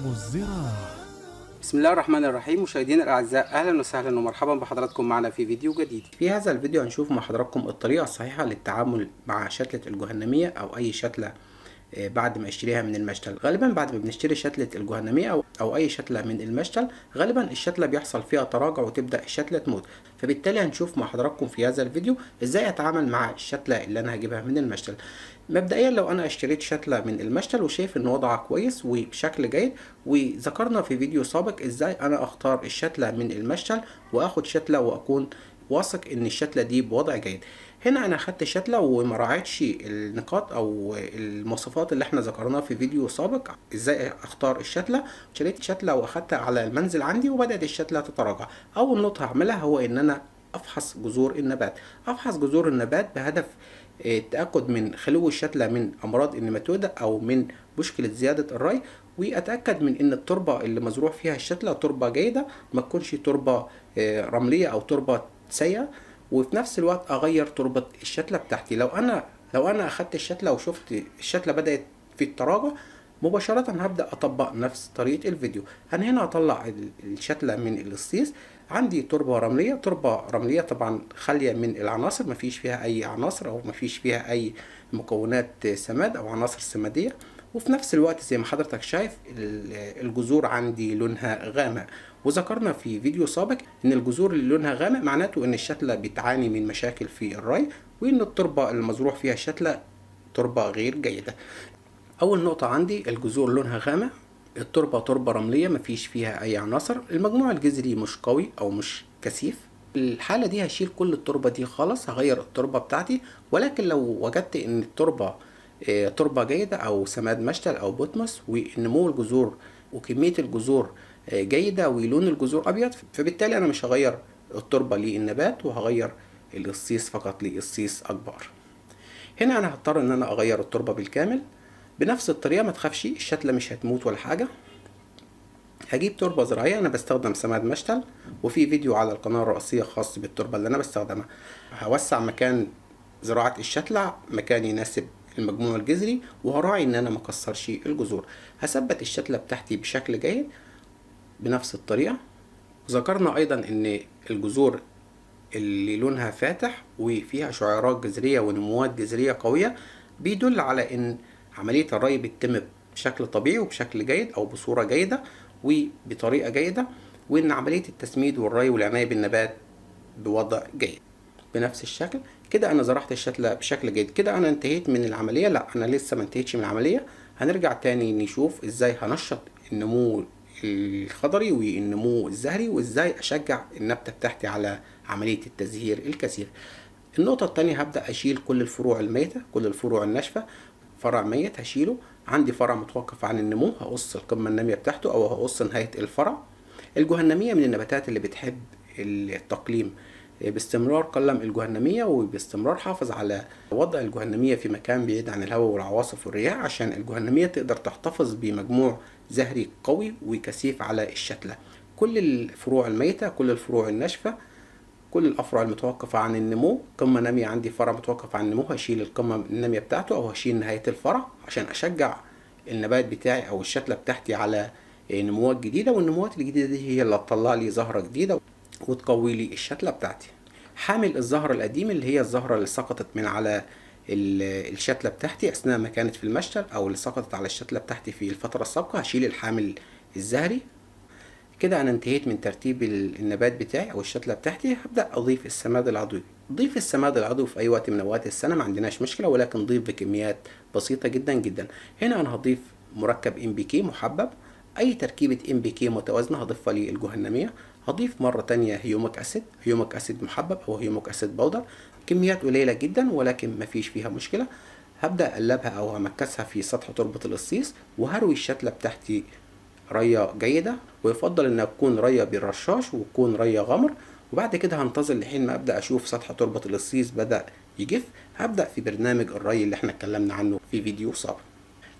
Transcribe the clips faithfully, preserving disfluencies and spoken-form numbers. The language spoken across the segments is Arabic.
عالم الزراعة. بسم الله الرحمن الرحيم. مشاهدينا الاعزاء، اهلا وسهلا ومرحبا بحضراتكم معنا في فيديو جديد. في هذا الفيديو هنشوف مع حضراتكم الطريقه الصحيحه للتعامل مع شتله الجهنميه او اي شتله بعد ما اشتريها من المشتل. غالبا بعد ما بنشتري شتله الجهنميه او او اي شتله من المشتل، غالبا الشتله بيحصل فيها تراجع وتبدا الشتله تموت. فبالتالي هنشوف مع حضراتكم في هذا الفيديو ازاي اتعامل مع الشتله اللي انا هجيبها من المشتل. مبدئيا لو انا اشتريت شتله من المشتل وشايف ان وضعها كويس وبشكل جيد، وذكرنا في فيديو سابق ازاي انا اختار الشتله من المشتل واخد شتله واكون واثق ان الشتله دي بوضع جيد. هنا انا خدت شتله وما راعتش النقاط او المواصفات اللي احنا ذكرناها في فيديو سابق ازاي اختار الشتله. شريت شتله واخدتها على المنزل عندي وبدات الشتله تتراجع. اول نقطه هعملها هو ان انا افحص جذور النبات. افحص جذور النبات بهدف التاكد من خلو الشتله من امراض النماتوده او من مشكله زياده الري، واتاكد من ان التربه اللي مزروع فيها الشتله تربه جيده، ما تكونش تربه رمليه او تربه سيئه. وفي نفس الوقت اغير تربه الشتله بتاعتي. لو انا لو انا اخدت الشتله وشفت الشتله بدات في التراجع، مباشره هبدا اطبق نفس طريقه الفيديو. انا هنا هطلع الشتله من القصيص، عندي تربه رمليه تربه رمليه طبعا خاليه من العناصر، مفيش فيها اي عناصر او مفيش فيها اي مكونات سماد او عناصر سماديه. وفي نفس الوقت زي ما حضرتك شايف الجذور عندي لونها غامق، وذكرنا في فيديو سابق ان الجذور اللي لونها غامق معناته ان الشتله بتعاني من مشاكل في الري، وان التربه المزروع فيها الشتله تربه غير جيده. اول نقطه عندي الجذور لونها غامق، التربه تربه رمليه مفيش فيها اي عناصر، المجموع الجذري مش قوي او مش كثيف. الحاله دي هشيل كل التربه دي خالص، هغير التربه بتاعتي. ولكن لو وجدت ان التربه تربه جيده او سماد مشتل او بوتموس، ونمو الجذور وكميه الجذور جيده ولون الجذور ابيض، فبالتالي انا مش هغير التربه للنبات وهغير القصيص فقط لقصيص اكبر. هنا انا هضطر ان انا اغير التربه بالكامل بنفس الطريقه. ما تخافش، الشتله مش هتموت ولا حاجه. هجيب تربه زراعيه، انا بستخدم سماد مشتل، وفي فيديو على القناه الرئيسيه خاص بالتربه اللي انا بستخدمها. هوسع مكان زراعه الشتله، مكان يناسب المجموع الجذري، وهراعي ان انا ما اكسرش الجذور. هثبت الشتله بتاعتي بشكل جيد بنفس الطريقه. ذكرنا ايضا ان الجذور اللي لونها فاتح وفيها شعيرات جذريه ونموات جذريه قويه بيدل على ان عمليه الري بتتم بشكل طبيعي وبشكل جيد او بصوره جيده وبطريقه جيده، وان عمليه التسميد والري والعنايه بالنبات بوضع جيد. بنفس الشكل كده انا زرعت الشتله بشكل جيد. كده انا انتهيت من العمليه؟ لا، انا لسه ما انتهيتش من العمليه. هنرجع تاني نشوف ازاي هنشط النمو الخضري والنمو الزهري، وازاي اشجع النبته بتاعتي على عمليه التزهير الكثير. النقطه الثانيه هبدا اشيل كل الفروع الميته، كل الفروع الناشفه. فرع ميت هشيله، عندي فرع متوقف عن النمو هقص القمه الناميه بتاعته او هقص نهايه الفرع. الجهنميه من النباتات اللي بتحب التقليم، باستمرار قلم الجهنميه وباستمرار حافظ على وضع الجهنميه في مكان بعيد عن الهواء والعواصف والرياح، عشان الجهنميه تقدر تحتفظ بمجموع زهري قوي وكثيف على الشتله. كل الفروع الميته، كل الفروع الناشفه، كل الافرع المتوقفه عن النمو. قمه ناميه عندي فرع متوقف عن النمو، هشيل القمه الناميه بتاعته او هشيل نهايه الفرع عشان اشجع النبات بتاعي او الشتله بتاعتي على نموات جديده، والنموات الجديده دي هي اللي هتطلع لي زهره جديده وتقوي لي الشتله بتاعتي. حامل الزهره القديم اللي هي الزهره اللي سقطت من على الشتله بتاعتي اثناء ما كانت في المشتل، او اللي سقطت على الشتله بتاعتي في الفتره السابقه، هشيل الحامل الزهري. كده انا انتهيت من ترتيب النبات بتاعي او الشتله بتاعتي. هبدا اضيف السماد العضوي. ضيف السماد العضوي في اي وقت من اوقات السنه، ما عندناش مشكله، ولكن ضيف بكميات بسيطه جدا جدا. هنا انا هضيف مركب ام بي كي محبب، اي تركيبه ام بي كي متوازنه هضيفها للجهنميه. هضيف مرة تانية هيوميك أسيد، هيوميك أسيد محبب أو هيوميك أسيد بودر، كميات قليلة جدا ولكن مفيش فيها مشكلة. هبدأ أقلبها أو همكسها في سطح تربة القصيص، وهروي الشتلة بتاعتي رية جيدة، ويفضل إنها تكون رية بالرشاش وتكون رية غمر. وبعد كده هنتظر لحين ما أبدأ أشوف سطح تربة القصيص بدأ يجف، هبدأ في برنامج الري اللي احنا اتكلمنا عنه في فيديو سابق.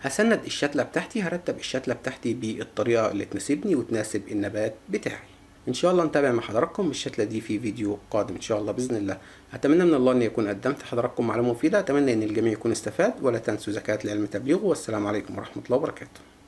هسند الشتلة بتاعتي، هرتب الشتلة بتاعتي بالطريقة اللي تناسبني وتناسب النبات بتاعي. ان شاء الله نتابع مع حضراتكم الشتله دي في فيديو قادم ان شاء الله باذن الله. اتمنى من الله ان يكون قدمت حضراتكم معلومه مفيده، اتمنى ان الجميع يكون استفاد، ولا تنسوا زكاه العلم تبليغه. والسلام عليكم ورحمه الله وبركاته.